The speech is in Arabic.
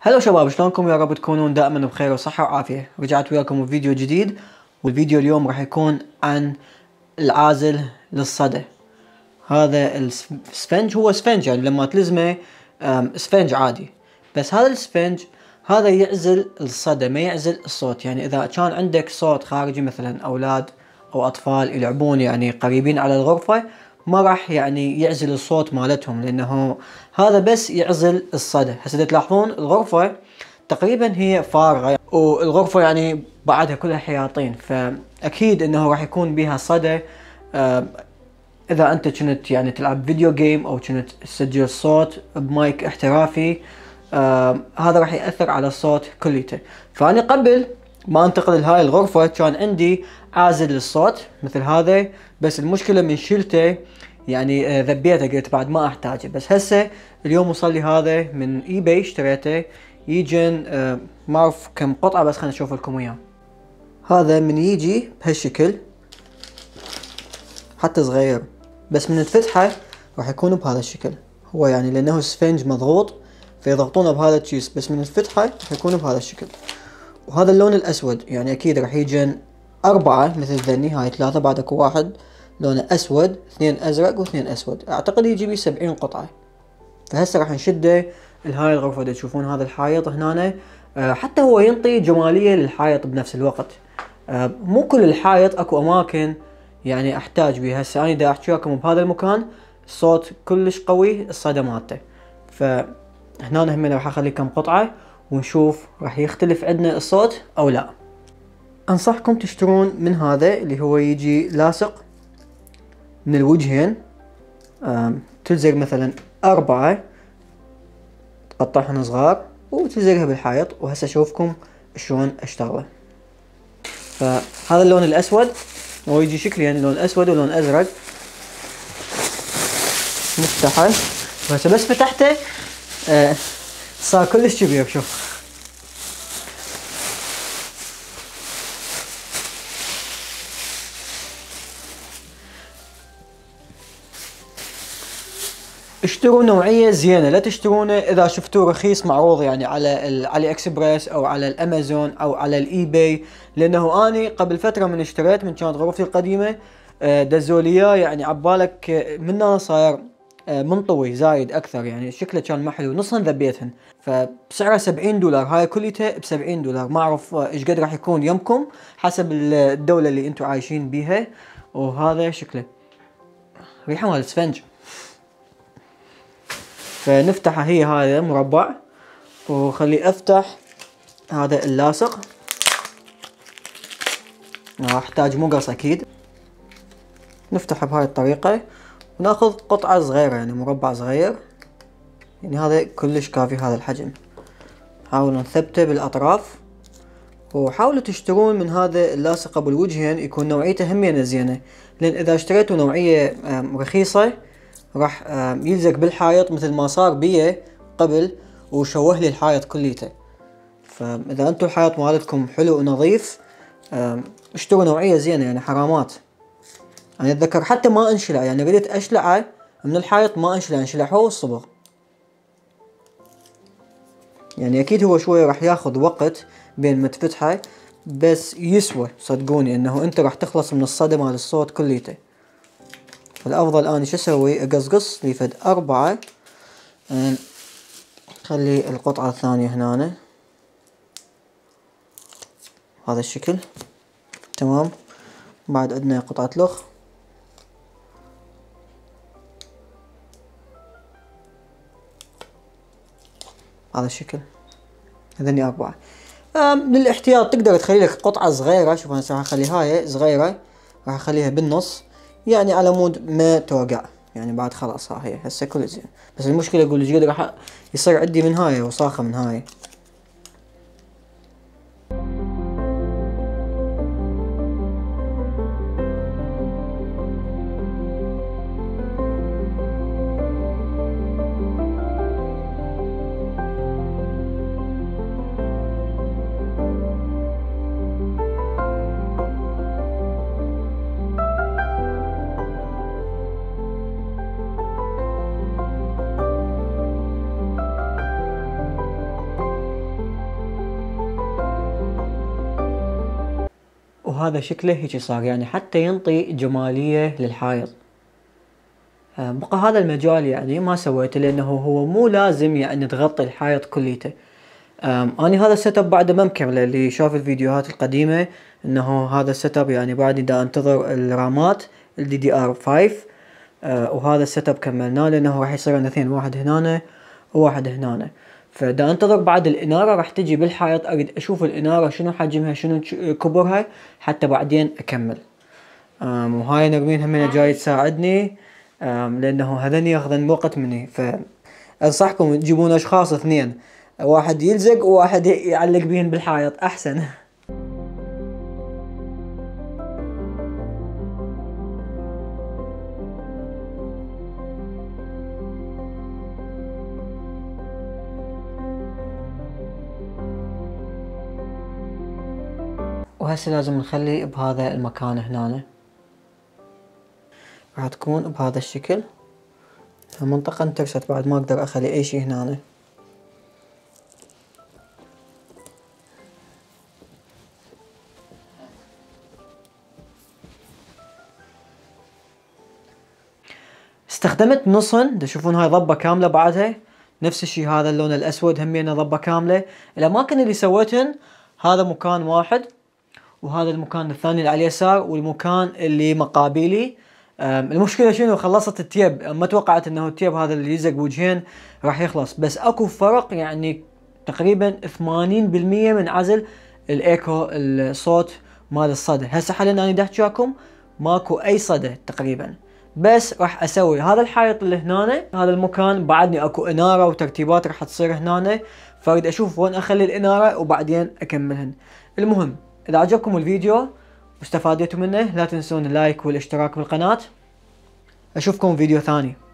هلا شباب، شلونكم؟ يا رب تكونون دائما بخير وصحة وعافية. رجعت وياكم بفيديو جديد، والفيديو اليوم راح يكون عن العازل للصدى. هذا السفنج، هو سفنج يعني لما تلزمه سفنج عادي، بس هذا السفنج هذا يعزل الصدى ما يعزل الصوت. يعني اذا كان عندك صوت خارجي مثلا اولاد او اطفال يلعبون يعني قريبين على الغرفة، ما راح يعني يعزل الصوت مالتهم، لانه هذا بس يعزل الصدى. هسه تلاحظون الغرفة تقريبا هي فارغة، والغرفة يعني بعدها كلها حياطين، فاكيد انه راح يكون بها صدى. اذا انت كنت يعني تلعب فيديو جيم او كنت تسجل صوت بمايك احترافي، هذا راح يأثر على الصوت كليته. فانا قبل ما انتقل لهاي الغرفة كان عندي عازل للصوت مثل هذا، بس المشكلة من شلته يعني ذبيته، قلت بعد ما احتاجه. بس هسه اليوم وصل لي هذا من اي باي، اشتريته يجن ما اعرف كم قطعة، بس خليني اشوف لكم اياه. هذا من يجي بهالشكل، حتى صغير، بس من تفتحه راح يكون بهذا الشكل. هو يعني لانه سفنج مضغوط فيضغطونه بهذا الشيس، بس من تفتحه راح يكون بهذا الشكل. وهذا اللون الاسود يعني اكيد راح يجن اربعة مثل ذني، هاي ثلاثة، بعد اكو واحد لونه اسود، اثنين ازرق واثنين اسود. اعتقد يجي بي 70 قطعة. فهسه راح نشده لهاي الغرفة. دا تشوفون هذا الحائط هنا، حتى هو ينطي جمالية للحائط بنفس الوقت. مو كل الحائط اكو اماكن يعني احتاج بيها. هسه انا دا احكي لكم بهذا المكان الصوت كلش قوي، الصدى مالته. فهنا هم راح اخلي كم قطعة ونشوف راح يختلف عندنا الصوت او لا. انصحكم تشترون من هذا اللي هو يجي لاصق من الوجهين، تلزق مثلا اربعة، تقطعهن صغار وتلزقها بالحائط. وهسه اشوفكم شلون اشتغله. فهذا اللون الاسود هو يجي شكليا يعني لون اسود ولون ازرق. نفتحه، وهسه بس فتحته صار كلش كبير. شوف اشتروا نوعية زينة، لا تشترونه اذا شفتوه رخيص معروض يعني على العلي اكسبريس او على الامازون او على الاي باي، لانه اني قبل فترة من اشتريت من كانت غرفتي القديمة دزوليا، يعني عبالك منها صاير منطوي زايد اكثر، يعني شكله كان ما حلو، نصهن ذبيتهن. فبسعره $70، هاي كليتها ب$70. ما اعرف ايش قد راح يكون يمكم حسب الدولة اللي انتم عايشين بيها. وهذا شكله ريحة مال السفنج. فنفتحه، هي هذا مربع، وخلي افتح هذا اللاصق، احتاج مقص اكيد. نفتحه بهاي الطريقة وناخذ قطعة صغيرة يعني مربع صغير، يعني هذا كلش كافي هذا الحجم. حاولوا نثبته بالاطراف، وحاولوا تشترون من هذا اللاصق ابو الوجهين، يكون نوعيته همينة زينة، لان اذا اشتريتوا نوعية رخيصة راح يلزق بالحائط مثل ما صار بيه قبل وشوه لي الحائط كليته. فاذا انتم الحائط مالتكم حلو ونظيف اشتروا نوعيه زينه، يعني حرامات. انا اتذكر حتى ما انشلع، يعني بديت اشلعه من الحائط ما انشلع، انشلحوه الصبغ. يعني اكيد هو شوي راح ياخذ وقت بين ما تفتحه، بس يسوى صدقوني، انه انت راح تخلص من الصدى مال الصوت كليته. الافضل اني شو اسوي، اقصقص لي فد اربعة، خلي القطعة الثانية هنا هذا الشكل، تمام. بعد عندنا قطعة لخ، هذا الشكل، هذني اربعة. للاحتياط تقدر تخلي لك قطعة صغيرة. شوف انا راح اخلي هاي صغيرة، راح اخليها بالنص يعني على مود ما توقع، يعني بعد خلاص ها هي هسه كل زين. بس المشكلة اقول ايش قد راح يصير عندي من هاي وصاخة من هاي. وهذا شكله هيك صار، يعني حتى ينطي جمالية للحائط. بقى هذا المجال يعني ما سويته لانه هو مو لازم يعني تغطي الحائط كليته. أنا هذا السيت اب بعده ما مكمله، اللي شاف الفيديوهات القديمه انه هذا السيت اب يعني بعدني دا انتظر الرامات الدي دي ار 5. وهذا السيت اب كملناه لانه راح يصير عندنا اثنين، واحد هنا وواحد هنا، فدا انتظر بعد الاناره راح تجي بالحائط. اريد اشوف الاناره شنو حجمها شنو كبرها حتى بعدين اكمل. وهاي نرمين همينه جاي تساعدني لانه هذني ياخذن وقت مني، فانصحكم تجيبون اشخاص اثنين، واحد يلزق وواحد يعلق بهن بالحائط احسن. وهسه لازم نخلي بهذا المكان هنا، راح تكون بهذا الشكل. المنطقة انترست بعد، ما اقدر اخلي اي شيء هنا. استخدمت نصن، تشوفون هاي ضبة كاملة بعدها، نفس الشيء هذا اللون الاسود همينه ضبة كاملة. الاماكن اللي سويتهن هذا مكان واحد، وهذا المكان الثاني اللي على اليسار، والمكان اللي مقابلي. المشكلة شنو؟ خلصت التيب، ما توقعت انه التيب هذا اللي يلزق بوجهين راح يخلص، بس اكو فرق يعني تقريبا 80% من عزل الايكو، الصوت مال الصدى. هسه حاليا انا دا احكيكم ماكو اي صدى تقريبا، بس راح اسوي هذا الحائط اللي هنا. هذا المكان بعدني اكو اناره وترتيبات راح تصير هنا، فاريد اشوف وين اخلي الاناره وبعدين اكملهن. المهم اذا عجبكم الفيديو واستفاديتوا منه لا تنسون اللايك والاشتراك بالقناه. اشوفكم فيديو ثاني.